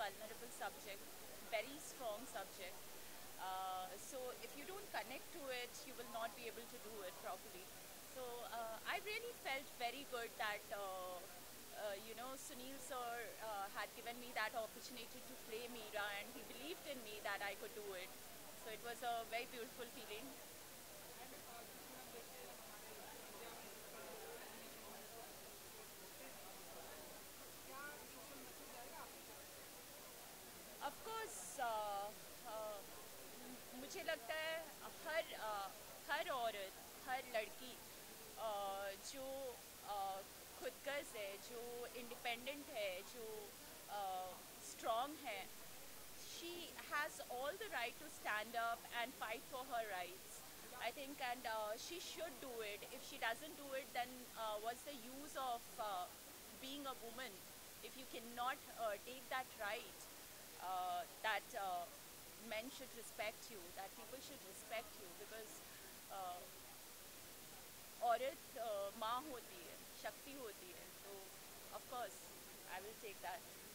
vulnerable subject, very strong subject. So if you don't connect to it, you will not be able to do it properly. So I really felt very good that Sunil Sir had given me that opportunity to play Meera, and he believed in me that I could do it. So it was a very beautiful feeling. Of course, मुझे लगता है हर औरत, हर लड़की जो खुदगर्ज है, जो independent है, जो स्ट्रांग है, she has all the right to stand up and fight for her rights, I think, and she should do it. If she doesn't do it, then what's the use of being a woman if you cannot take that right that men should respect you, that people should respect you, because औरत माँ होती है, शक्ति होती है, so of course I will take that.